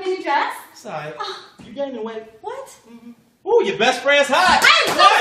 up in your dress? Sorry. Oh. You're getting away. What? Mm-hmm. Ooh, your best friend's hot. I'm so